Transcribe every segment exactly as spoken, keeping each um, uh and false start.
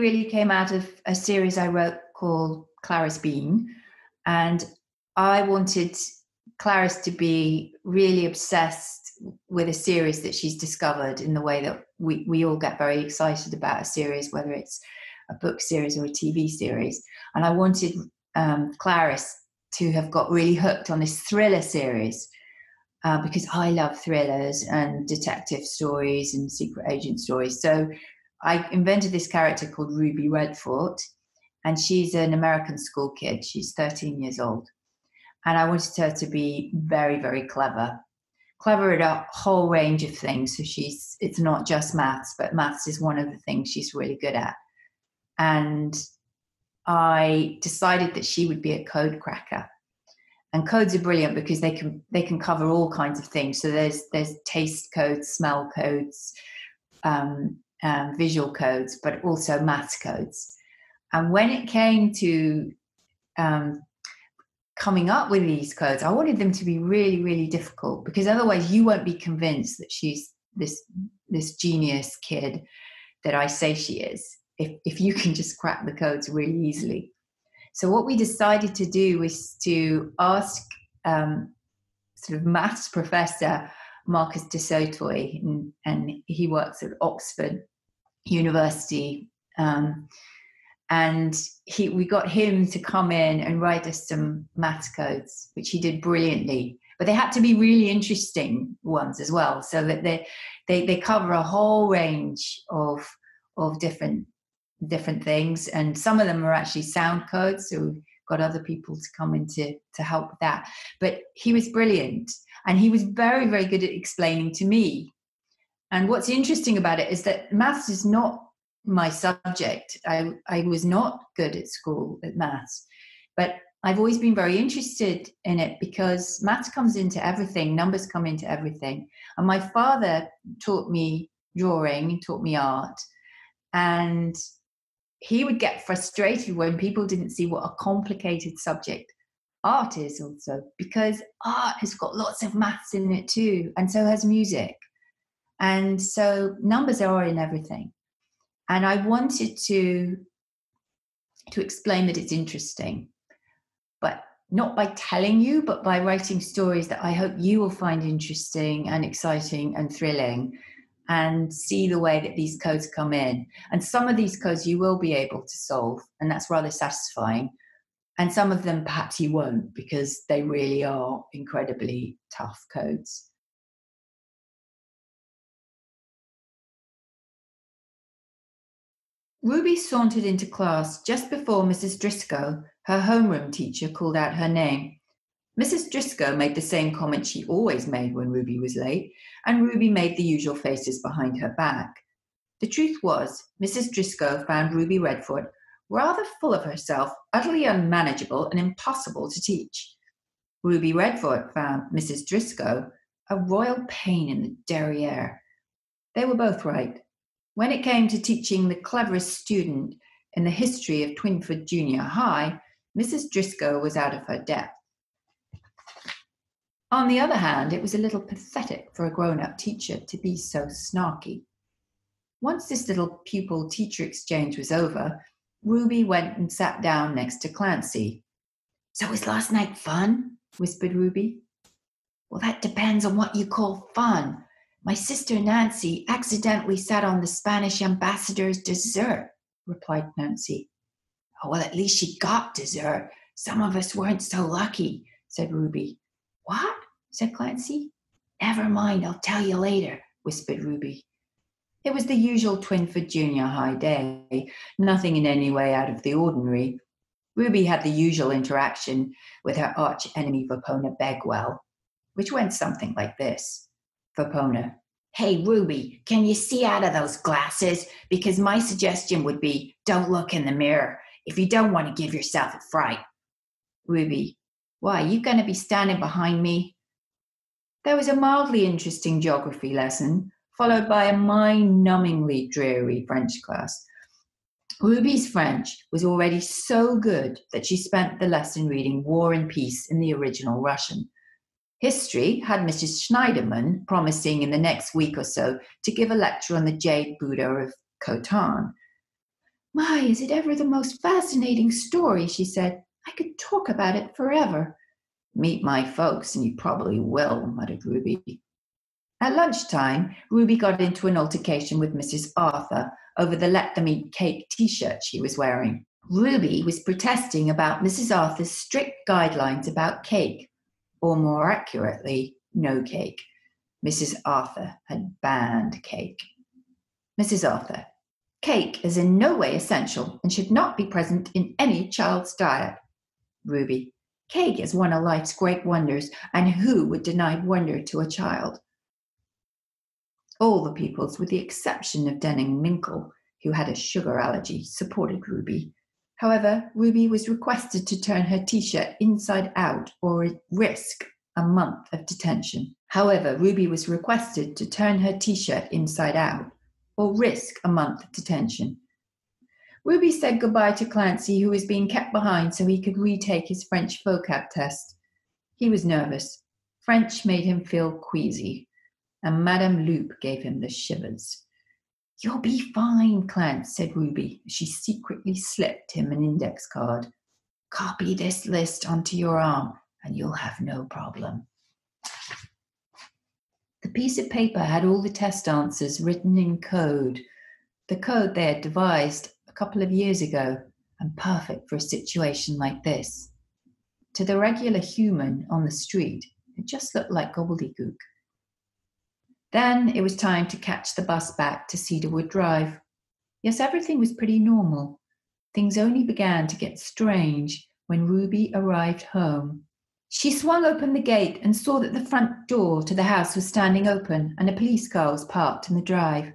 really came out of a series I wrote called Clarice Bean. And I wanted Clarice to be really obsessed with a series that she's discovered, in the way that we, we all get very excited about a series, whether it's a book series or a T V series. And I wanted um, Clarice to have got really hooked on this thriller series, uh, because I love thrillers and detective stories and secret agent stories. So I invented this character called Ruby Redfort, and she's an American school kid. She's thirteen years old. And I wanted her to be very, very clever, clever at a whole range of things. So she's, it's not just maths, but maths is one of the things she's really good at. And I decided that she would be a code cracker. And codes are brilliant because they can, they can cover all kinds of things. So there's, there's taste codes, smell codes, um, um, visual codes, but also maths codes. And when it came to um, coming up with these codes, I wanted them to be really, really difficult, because otherwise you won't be convinced that she's this this genius kid that I say she is, if, if you can just crack the codes really easily. So what we decided to do was to ask um, sort of maths professor Marcus du Sautoy, and, and he works at Oxford University, um And he, we got him to come in and write us some maths codes, which he did brilliantly. But they had to be really interesting ones as well, so that they they, they cover a whole range of of different different things. And some of them are actually sound codes, so we've got other people to come in to, to help with that. But he was brilliant, and he was very, very good at explaining to me. And what's interesting about it is that maths is not my subject. I, I was not good at school at maths, but I've always been very interested in it, because maths comes into everything, numbers come into everything. And my father taught me drawing, taught me art, and he would get frustrated when people didn't see what a complicated subject art is also, because art has got lots of maths in it too, and so has music. And so numbers are in everything. And I wanted to, to explain that it's interesting, but not by telling you, but by writing stories that I hope you will find interesting and exciting and thrilling, and see the way that these codes come in. And some of these codes you will be able to solve, and that's rather satisfying. And some of them perhaps you won't, because they really are incredibly tough codes. Ruby sauntered into class just before Missus Driscoll, her homeroom teacher, called out her name. Missus Driscoll made the same comment she always made when Ruby was late, and Ruby made the usual faces behind her back. The truth was, Missus Driscoll found Ruby Redfort rather full of herself, utterly unmanageable and impossible to teach. Ruby Redfort found Missus Driscoll a royal pain in the derriere. They were both right. When it came to teaching the cleverest student in the history of Twinford Junior High, Missus Driscoll was out of her depth. On the other hand, it was a little pathetic for a grown-up teacher to be so snarky. Once this little pupil-teacher exchange was over, Ruby went and sat down next to Clancy. "So was last night fun?" whispered Ruby. "Well, that depends on what you call fun. My sister Nancy accidentally sat on the Spanish ambassador's dessert," replied Nancy. "Oh, well, at least she got dessert. Some of us weren't so lucky," said Ruby. "What?" said Clancy. "Never mind, I'll tell you later," whispered Ruby. It was the usual Twinford Junior High day, nothing in any way out of the ordinary. Ruby had the usual interaction with her arch enemy Vapona Begwell, which went something like this. Vapona: "Hey, Ruby, can you see out of those glasses? Because my suggestion would be don't look in the mirror if you don't want to give yourself a fright." Ruby: "Why, you going to be standing behind me?" There was a mildly interesting geography lesson, followed by a mind-numbingly dreary French class. Ruby's French was already so good that she spent the lesson reading War and Peace in the original Russian. History had Missus Schneiderman promising in the next week or so to give a lecture on the Jade Buddha of Khotan. My, is it ever the most fascinating story, she said. I could talk about it forever. Meet my folks, and you probably will, muttered Ruby. At lunchtime, Ruby got into an altercation with Missus Arthur over the let-them-eat cake T-shirt she was wearing. Ruby was protesting about Missus Arthur's strict guidelines about cake, or more accurately, no cake. Missus Arthur had banned cake. Missus Arthur, cake is in no way essential and should not be present in any child's diet. Ruby, cake is one of life's great wonders, and who would deny wonder to a child? All the pupils, with the exception of Denning Minkle, who had a sugar allergy, supported Ruby. However, Ruby was requested to turn her T-shirt inside out or risk a month of detention. However, Ruby was requested to turn her T-shirt inside out or risk a month of detention. Ruby said goodbye to Clancy, who was being kept behind so he could retake his French vocab test. He was nervous. French made him feel queasy, and Madame Loup gave him the shivers. "You'll be fine, Clance," said Ruby. She secretly slipped him an index card. "Copy this list onto your arm, and you'll have no problem." The piece of paper had all the test answers written in code, the code they had devised a couple of years ago, and perfect for a situation like this. To the regular human on the street, it just looked like gobbledygook. Then it was time to catch the bus back to Cedarwood Drive. Yes, everything was pretty normal. Things only began to get strange when Ruby arrived home. She swung open the gate and saw that the front door to the house was standing open and a police car was parked in the drive.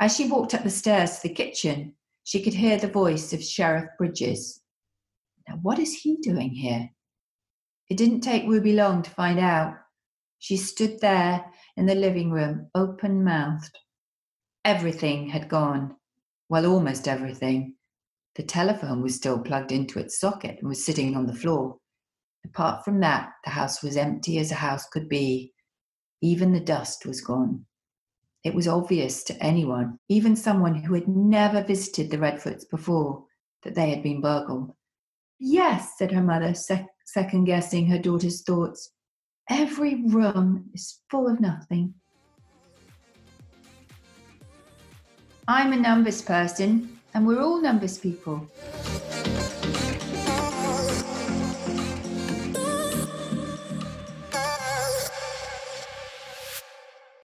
As she walked up the stairs to the kitchen, she could hear the voice of Sheriff Bridges. Now, what is he doing here? It didn't take Ruby long to find out. She stood there in the living room, open-mouthed. Everything had gone. Well, almost everything. The telephone was still plugged into its socket and was sitting on the floor. Apart from that, the house was empty as a house could be. Even the dust was gone. It was obvious to anyone, even someone who had never visited the Redfoots before, that they had been burgled. "Yes," said her mother, sec- second-guessing her daughter's thoughts. "Every room is full of nothing." I'm a numbers person, and we're all numbers people.